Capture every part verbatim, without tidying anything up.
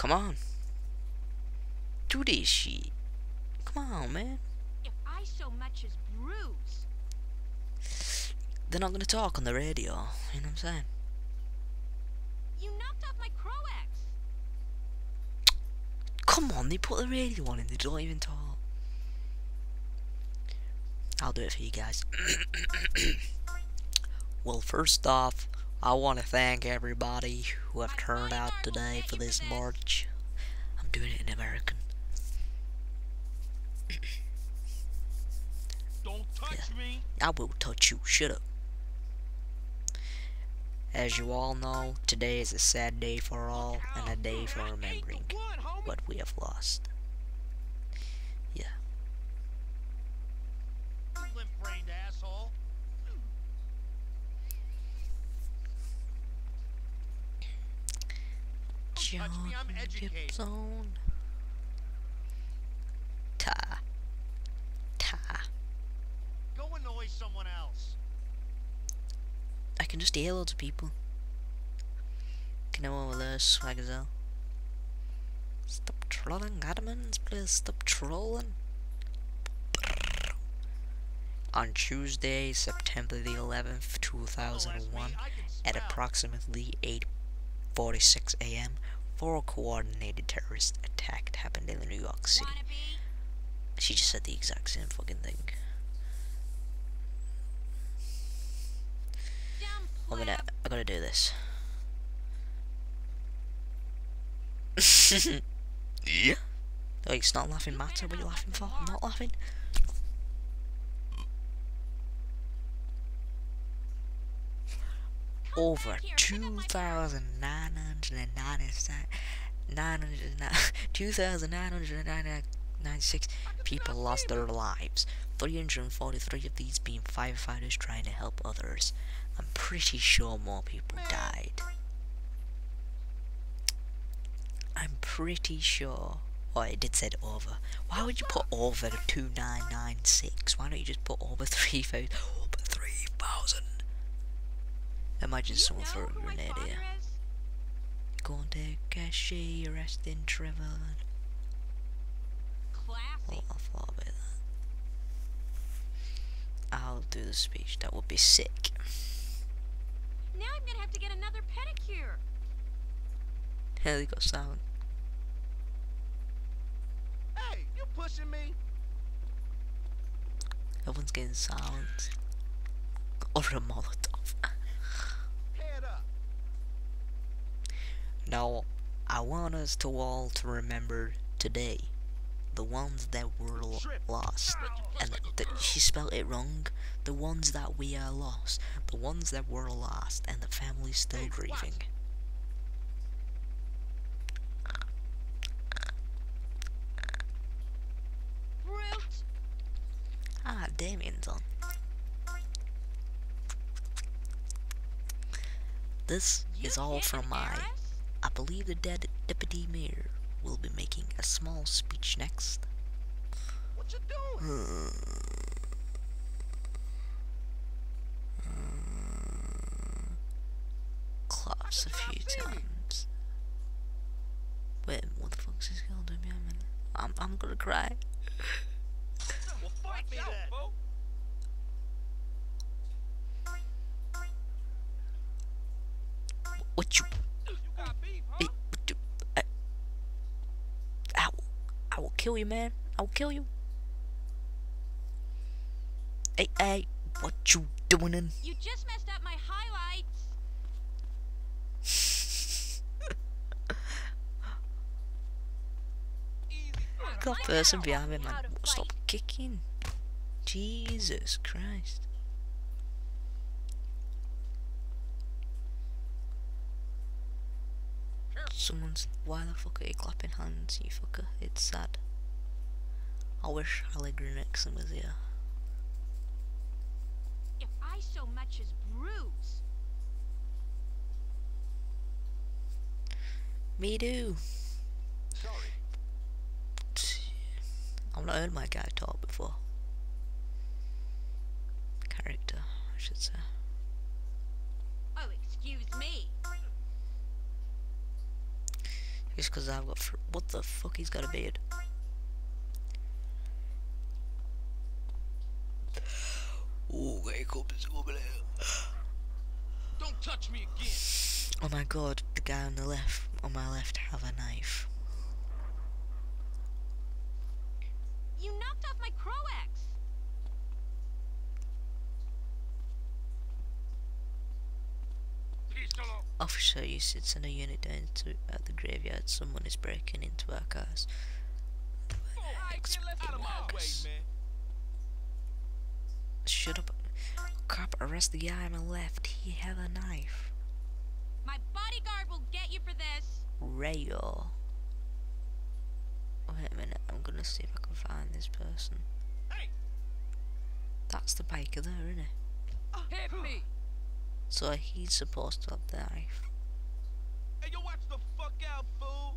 Come on. Do this shit. Come on, man. If I so much as bruise. They're not gonna talk on the radio, you know what I'm saying? You knocked off my Croax. Come on, they put the radio on and they don't even talk. I'll do it for you guys. Well, first off, I want to thank everybody who have turned out today for this march. I'm doing it in American. Don't touch me. Yeah. I will touch you. Shut up. As you all know, today is a sad day for all and a day for remembering what we have lost. Yeah. Limp-brained asshole. John Gibson. Ta. Ta. Go annoy someone else. I can just hear loads of people. Can I over there, Swagazelle? Stop trolling, Adamans, please stop trolling. On Tuesday, September the eleventh, two thousand and one, at approximately eight forty-six a.m., four coordinated terrorist attacks happened in New York City. She just said the exact same fucking thing. I'm gonna, I gotta do this. Yeah. Wait, it's not laughing matter. What are you laughing for? I'm not laughing. Over two thousand nine hundred ninety-six people lost their lives, three hundred forty-three of these being firefighters trying to help others. I'm pretty sure more people died. I'm pretty sure. Oh, it did said over. Why would you put over two nine nine six? Why don't you just put over three thousand? Over three thousand. Imagine someone threw a grenade here. Go on to Cashy, arresting Trevor. Well, I thought about that. I'll do the speech. That would be sick. Now I'm gonna have to get another pedicure. Hell, you got silent. Hey, you pushing me? Everyone's getting silent. Or a Molotov. Now, I want us to all to remember today the ones that were lo lost, and that th she spelled it wrong. The ones that we are lost, the ones that were lost, and the families still grieving. Brute. Ah, Damien's on. This is all from my. I believe the dead deputy mayor will be making a small speech next. What you doing? Claps a few times. Wait, what the fuck's this girl doing behind me? I'm I'm gonna cry. Well, fight me then, bro. What you? I will kill you, man. I will kill you. Hey, hey, what you doing in? You just messed up my highlights. Got a person behind me, man. Stop kicking. Jesus Christ. Someone's, why the fuck are you clapping hands, you fucker? It's sad. I wish Allegri Nixon was here. If I so much as bruise. Me do. Sorry. I've not heard my guy talk before. Character, I should say. Oh, excuse me. Just because I've got. Fr what the fuck? He's got a beard. Oh, here comes this woman out. Don't touch me again. Oh my god, the guy on the left, on my left, have a knife. You knocked off my crow axe. Officer, you should send a unit down to at the graveyard. Someone is breaking into our cars. Oh, out of my way, man. Shut up. Crap, arrest the guy on the left. He had a knife. My bodyguard will get you for this. Rayo. Wait a minute, I'm gonna see if I can find this person. Hey. That's the biker there, isn't it? Hit me. So he's supposed to have the knife. Hey, you watch the fuck out, fool.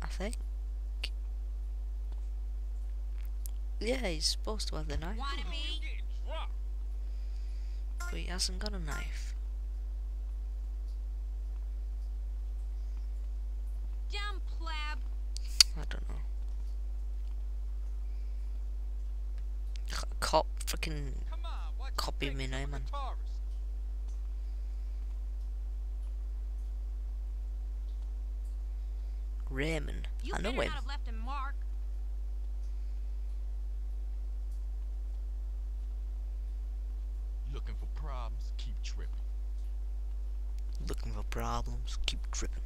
I think. Yeah, he's supposed to have the knife. Wanna be? But he hasn't got a knife. Dumb pleb. I don't know. Cop, freaking copy me now, man. Raymond. You I know him. Looking for problems, keep tripping. Looking for problems, keep tripping.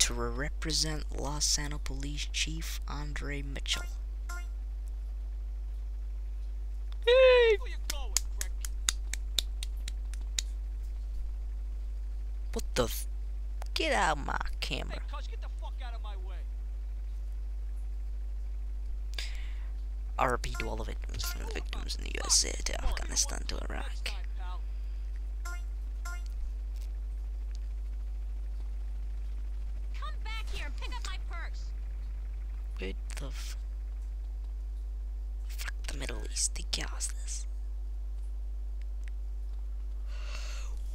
To represent Los Angeles Police Chief Andre Mitchell. Hey. What the f- Get out of my camera. Hey, cuz, get the fuck out of my way. R P to all the victims, from the victims in the U S A to Afghanistan to Iraq. Come back here and pick up my purse. What the f- Fuck the Middle East, they caused this.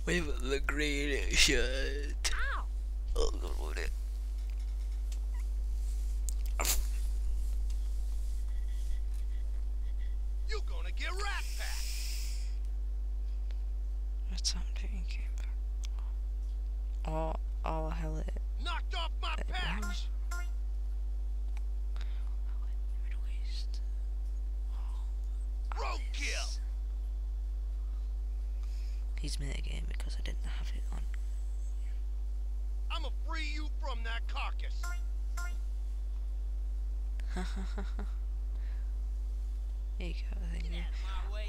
With the green shirt. Ow. Oh god, what it? You gonna get rat pack. What's happening? Oh, oh hell it. Knocked off my uh, patch. Oh, oh, roadkill. He's made a game because I didn't have it on. I'ma free you from that carcass. Ha ha ha ha. There you go, I think.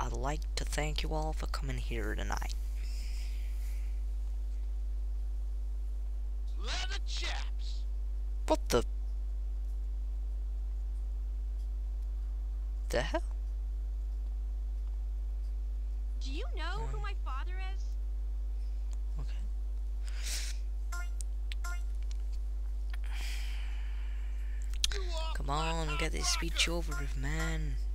I'd like to thank you all for coming here tonight. Leather chaps. What the? The hell? Do you know who my father is? Okay. Come on, get this speech over with, man.